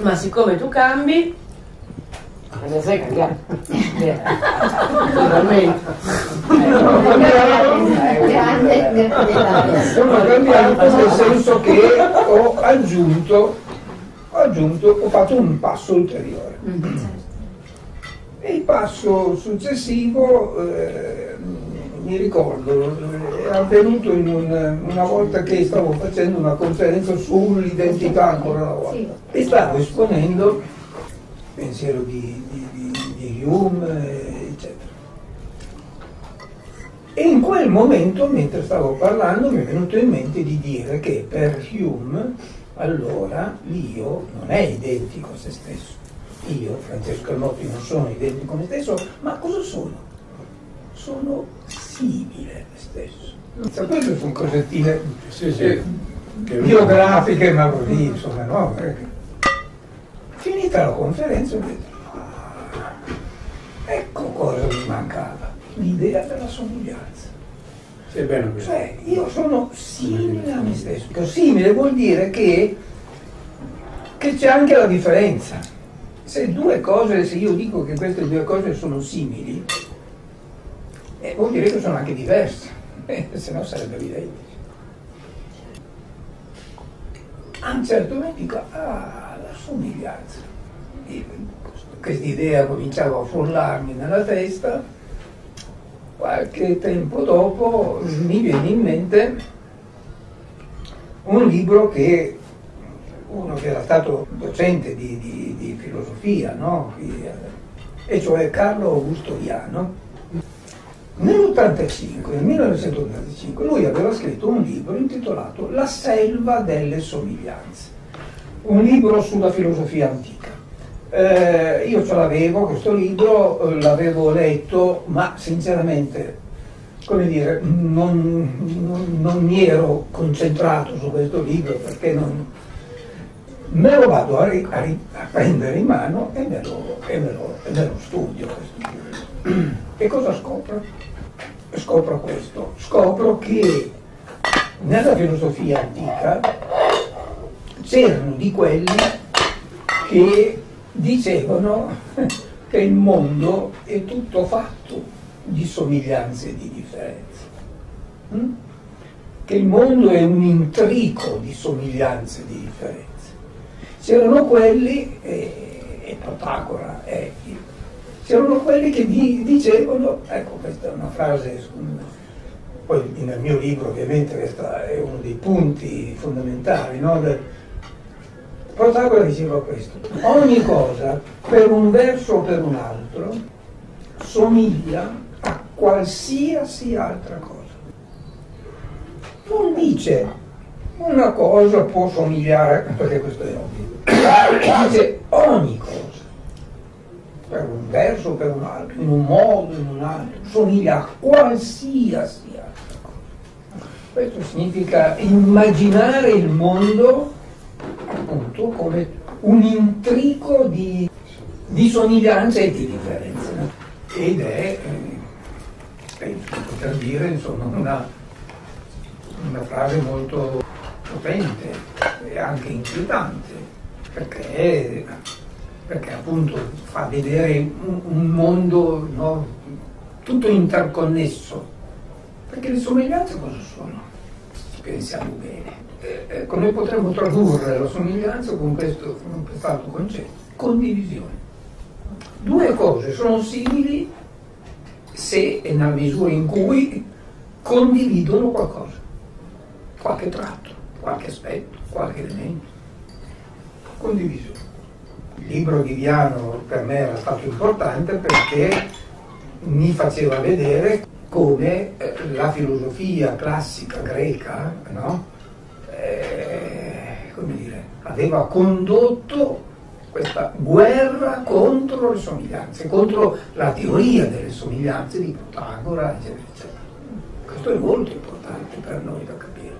ma siccome tu cambi, ne sai cambiare. Sono cambiato nel senso che ho fatto un passo ulteriore. E il passo successivo, mi ricordo, è avvenuto in una volta che stavo facendo una conferenza sull'identità ancora una volta, e stavo esponendo il pensiero di Hume, eccetera. E in quel momento, mentre stavo parlando, mi è venuto in mente di dire che per Hume, allora, l'io non è identico a se stesso. Io, Francesco Remotti, non sono identico a me stesso, ma cosa sono? Sono simile a me stesso. Sapete, sono cosettine biografiche, ma così, insomma, no? Perché... Finita la conferenza ho detto, ecco cosa mi mancava, l'idea della somiglianza. Cioè, io sono simile a me stesso. Simile vuol dire che c'è anche la differenza. Se due cose, se io dico che queste due cose sono simili, vuol dire che sono anche diverse, se no sarebbero identiche. A un certo momento dico, ah, la somiglianza. Questa idea cominciava a frullarmi nella testa. Qualche tempo dopo mi viene in mente un libro che uno che era stato docente di filosofia, no? E cioè Carlo Augusto Viano. Nel 1985 lui aveva scritto un libro intitolato La selva delle somiglianze, un libro sulla filosofia antica. Io ce l'avevo, questo libro, l'avevo letto, ma sinceramente, come dire, non mi ero concentrato su questo libro, perché me lo vado a prendere in mano e me lo studio questo libro. E cosa scopro? Scopro questo, scopro che nella filosofia antica c'erano di quelli che dicevano che il mondo è tutto fatto di somiglianze e di differenze, che il mondo è un intrico di somiglianze e di differenze. C'erano quelli, e Protagora è il c'erano quelli che dicevano, ecco questa è una frase, poi nel mio libro ovviamente questa è uno dei punti fondamentali, no? Protagora diceva questo, ogni cosa per un verso o per un altro somiglia a qualsiasi altra cosa. Non dice una cosa può somigliare, perché questo è ovvio, dice ogni cosa. Per un verso o per un altro, in un modo o in un altro, somiglia a qualsiasi altra cosa. Questo significa immaginare il mondo appunto come un intrico di somiglianze e di differenze. Ed è, per dire, insomma, una frase molto potente e anche inquietante, perché è, perché appunto fa vedere un mondo, no, tutto interconnesso. Perché le somiglianze cosa sono? Ci pensiamo bene. Come potremmo tradurre la somiglianza con questo altro concetto? Condivisione. Due cose sono simili se e nella misura in cui condividono qualcosa, qualche tratto, qualche aspetto, qualche elemento. Condivisione. Il libro di Viano per me era stato importante perché mi faceva vedere come la filosofia classica greca, no? Come dire, aveva condotto questa guerra contro le somiglianze, contro la teoria delle somiglianze di Protagora, eccetera. Questo è molto importante per noi da capire.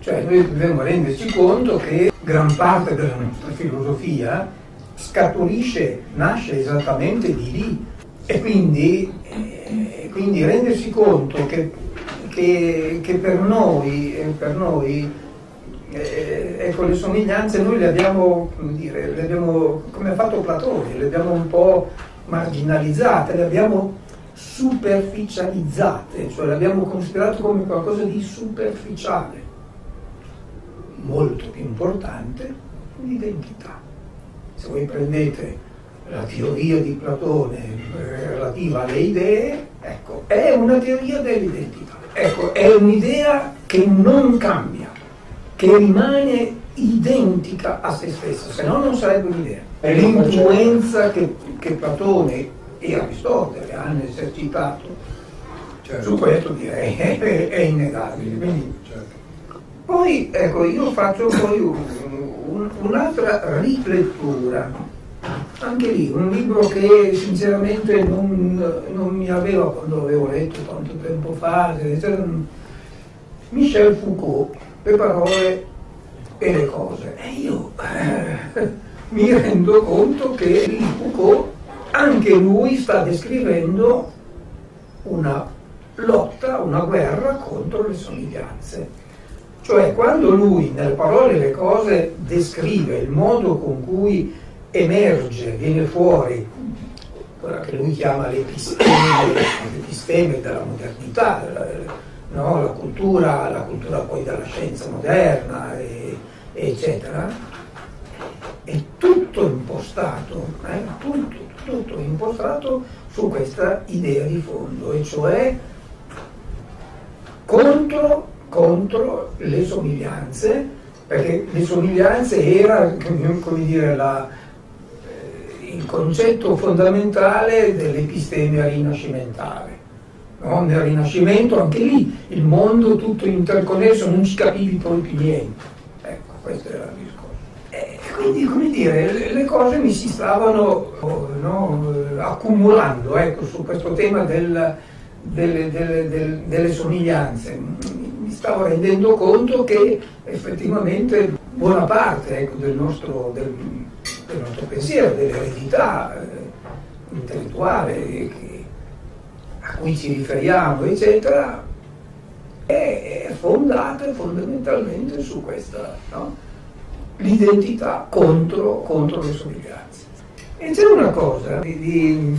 Cioè noi dobbiamo renderci conto che gran parte della nostra filosofia scaturisce, nasce esattamente di lì, e quindi rendersi conto che per noi Ecco, le somiglianze noi le abbiamo, come dire, le abbiamo, come ha fatto Platone, le abbiamo un po' marginalizzate, le abbiamo superficializzate, cioè le abbiamo considerate come qualcosa di superficiale, molto più importante l'identità. Se voi prendete la teoria di Platone relativa alle idee, ecco, è una teoria dell'identità, ecco, è un'idea che non cambia, che rimane identica a se stessa, se no non sarebbe un'idea. L'influenza che Platone e Aristotele hanno esercitato, certo, su questo direi è innegabile. Quindi, certo. Poi ecco, io faccio poi un'altra riflettura. Anche lì, un libro che sinceramente non mi aveva, quando l'avevo letto tanto tempo fa, eccetera, Michel Foucault, Le parole e le cose. E io mi rendo conto che il Foucault, anche lui, sta descrivendo una lotta, una guerra contro le somiglianze. Cioè, quando lui, nelle parole e le cose, descrive il modo con cui emerge, viene fuori quella che lui chiama l'episteme della modernità, no? La cultura poi della scienza moderna, eccetera, è tutto impostato, tutto impostato su questa idea di fondo, e cioè contro le somiglianze, perché le somiglianze era, come dire, il concetto fondamentale dell'epistemia rinascimentale. No? Nel Rinascimento, anche lì, il mondo tutto interconnesso, non ci capivi poi più niente. Ecco, questo era il discorso. E quindi, come dire, le cose mi si stavano, no, accumulando, ecco, su questo tema delle somiglianze. Mi stavo rendendo conto che effettivamente buona parte, ecco, del nostro pensiero, dell'eredità intellettuale a cui ci riferiamo, eccetera, è fondata fondamentalmente su questa, no? L'identità contro le somiglianze. E c'è una cosa di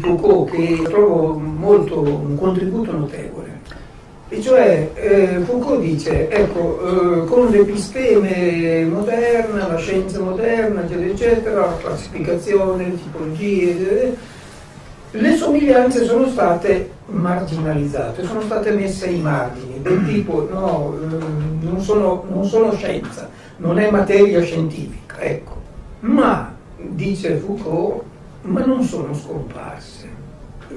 Foucault che trovo molto, un contributo notevole, e cioè Foucault dice, ecco, con l'episteme moderna, la scienza moderna, eccetera, eccetera, la classificazione, le tipologie, eccetera, le somiglianze sono state marginalizzate, sono state messe ai margini, del tipo, no, non sono scienza, non è materia scientifica, ecco. Ma, dice Foucault, ma non sono scomparse.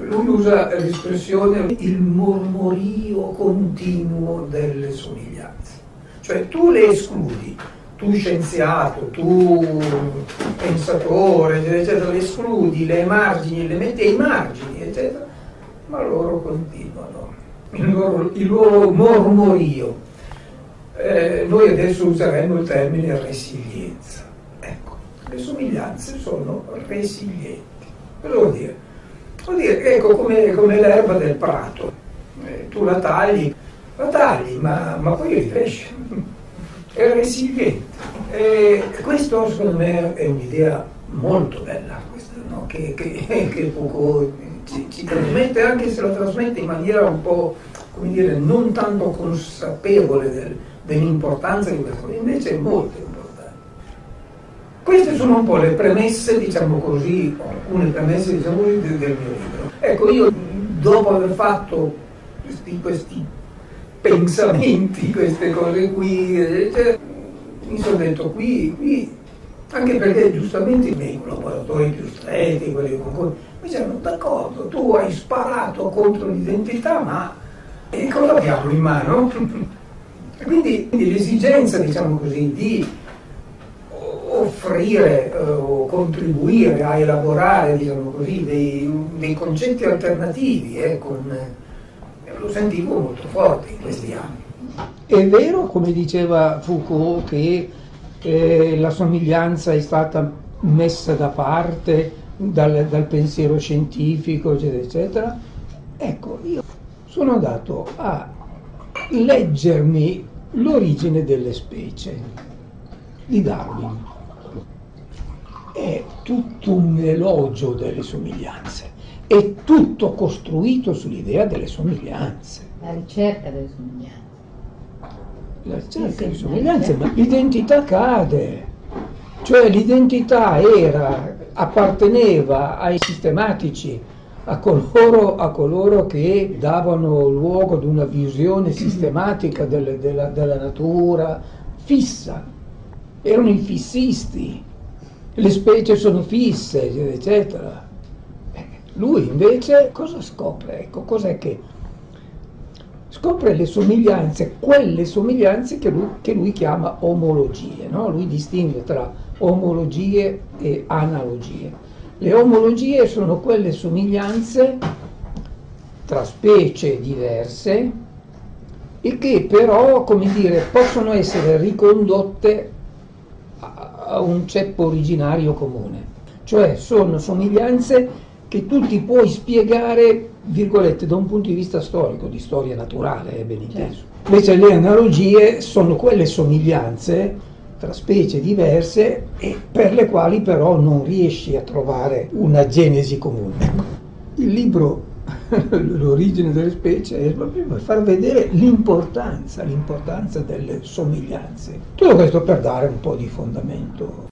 Lui usa l'espressione il mormorio continuo delle somiglianze. Cioè tu le escludi, tu scienziato, tu pensatore, eccetera, le escludi, le margini, le metti ai margini, eccetera, ma loro continuano, il loro mormorio. Noi adesso useremo il termine resilienza. Ecco, le somiglianze sono resilienti. Cosa vuol dire? Vuol dire che, ecco, come l'erba del prato, tu la tagli, ma poi ricresce. È resiliente. E questo secondo me è un'idea molto bella, questa, no? che Foucault ci trasmette, anche se la trasmette in maniera un po', come dire, non tanto consapevole dell'importanza di questo, invece è molto importante. Queste sono un po' le premesse, diciamo così, alcune premesse, diciamo così, del mio libro. Ecco, io dopo aver fatto questi pensamenti, queste cose qui, eccetera, mi sono detto qui, anche perché giustamente i miei collaboratori più stretti, quelli con cui mi dicevano, d'accordo, tu hai sparato contro l'identità, ma cosa abbiamo in mano? quindi l'esigenza, diciamo così, di offrire o contribuire a elaborare, diciamo così, dei concetti alternativi, lo sentivo molto forte in questi anni. È vero, come diceva Foucault, che la somiglianza è stata messa da parte dal pensiero scientifico, eccetera, eccetera. Ecco, io sono andato a leggermi L'origine delle specie di Darwin è tutto un elogio delle somiglianze, è tutto costruito sull'idea delle somiglianze. La ricerca delle somiglianze. La ricerca delle somiglianze, ma l'identità cade. Cioè l'identità apparteneva ai sistematici, a coloro che davano luogo ad una visione sistematica della natura fissa, erano i fissisti, le specie sono fisse, eccetera. Lui invece cosa scopre? Ecco, cos'è che scopre? Le somiglianze, quelle somiglianze che lui chiama omologie, no? Lui distingue tra omologie e analogie. Le omologie sono quelle somiglianze tra specie diverse e che però, come dire, possono essere ricondotte a un ceppo originario comune. Cioè sono somiglianze che tu ti puoi spiegare, virgolette, da un punto di vista storico, di storia naturale, ben inteso. Invece le analogie sono quelle somiglianze tra specie diverse e per le quali però non riesci a trovare una genesi comune. Il libro L'origine delle specie è proprio per far vedere l'importanza delle somiglianze. Tutto questo per dare un po' di fondamento.